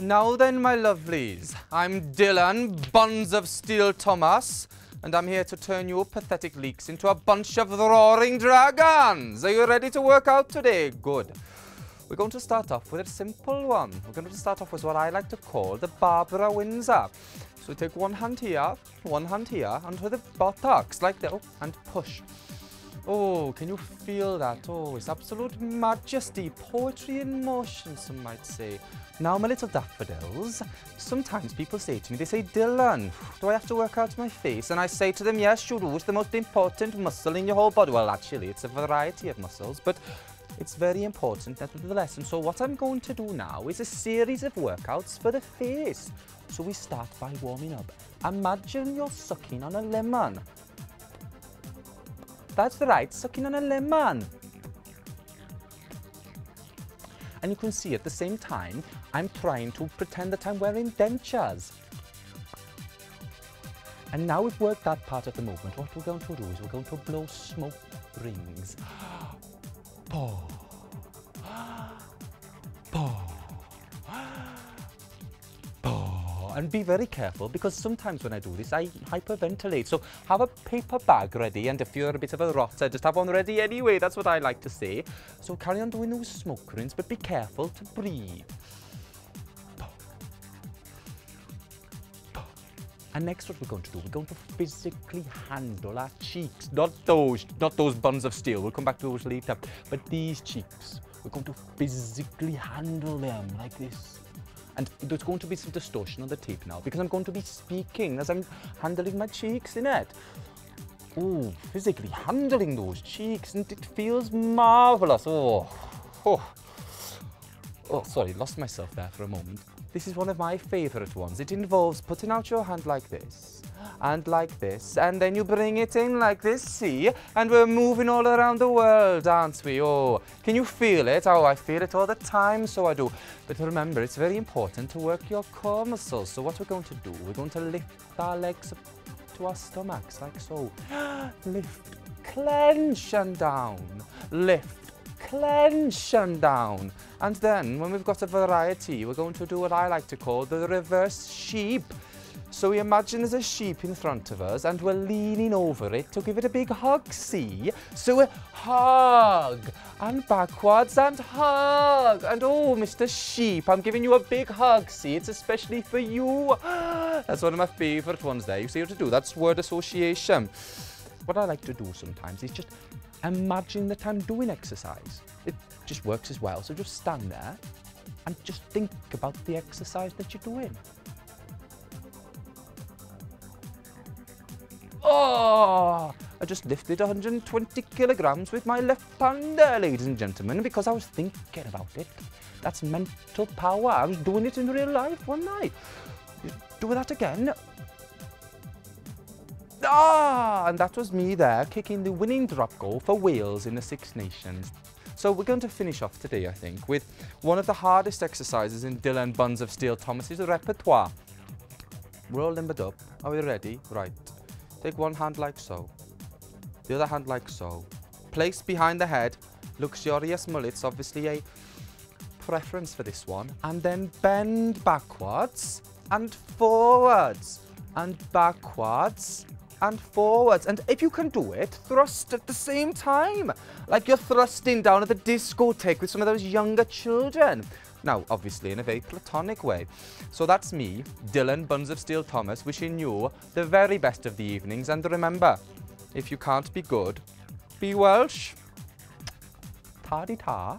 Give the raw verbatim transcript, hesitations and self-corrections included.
Now then, my lovelies, I'm Dylan Buns of Steel Thomas, and I'm here to turn your pathetic leeks into a bunch of roaring dragons. Are you ready to work out today? Good. We're going to start off with a simple one. We're going to start off with what I like to call the Barbara Windsor. So we take one hand here, one hand here, onto the buttocks, like that, oh, and push. Oh, can you feel that? Oh, it's absolute majesty, poetry in motion, some might say. Now, my little daffodils, sometimes people say to me, they say, Dylan, do I have to work out my face? And I say to them, yes, you do. It's the most important muscle in your whole body. Well, actually, it's a variety of muscles, but it's very important nevertheless. And so what I'm going to do now is a series of workouts for the face. So we start by warming up. Imagine you're sucking on a lemon. That's right, sucking on a lemon. And you can see at the same time, I'm trying to pretend that I'm wearing dentures. And now we've worked that part of the movement, what we're going to do is we're going to blow smoke rings. Paw, paw, paw. And be very careful, because sometimes when I do this, I hyperventilate. So have a paper bag ready, and if you're a bit of a rotter, just have one ready anyway. That's what I like to say. So carry on doing those smoke rings, but be careful to breathe. Paw, paw. And next, what we're going to do, we're going to physically handle our cheeks. Not those, not those buns of steel. We'll come back to those later. But these cheeks, we're going to physically handle them like this. And there's going to be some distortion on the tape now, because I'm going to be speaking as I'm handling my cheeks in it. Ooh, physically handling those cheeks, and it feels marvelous. Oh, oh, oh, sorry, lost myself there for a moment. This is one of my favourite ones. It involves putting out your hand like this, and like this, and then you bring it in like this, see? And we're moving all around the world, aren't we? Oh, can you feel it? Oh, I feel it all the time, so I do. But remember, it's very important to work your core muscles. So what we're going to do, we're going to lift our legs up to our stomachs, like so. Lift, clench and down, lift. Clench and down. And then when we've got a variety, we're going to do what I like to call the reverse sheep. So we imagine there's a sheep in front of us and we're leaning over it to give it a big hug, see? So we hug and backwards and hug. And oh, Mister Sheep, I'm giving you a big hug, see? It's especially for you. That's one of my favourite ones there. You see how to do, that's word association. What I like to do sometimes is just imagine that I'm doing exercise. It just works as well, so just stand there and just think about the exercise that you're doing. Oh! I just lifted one hundred twenty kilograms with my left hand there, ladies and gentlemen, because I was thinking about it. That's mental power. I was doing it in real life one night. Do that again. Ah, and that was me there, kicking the winning drop goal for Wales in the Six Nations. So we're going to finish off today, I think, with one of the hardest exercises in Dylan Buns of Steel Thomas's repertoire. We're all limbered up. Are we ready? Right. Take one hand like so. The other hand like so. Place behind the head. Luxurious mullets, obviously a preference for this one. And then bend backwards and forwards and backwards and forwards, and if you can do it, thrust at the same time, like you're thrusting down at the discotheque with some of those younger children. Now, obviously in a very platonic way. So that's me, Dylan Buns of Steel Thomas, wishing you the very best of the evenings, and remember, if you can't be good, be Welsh. Ta-di-ta.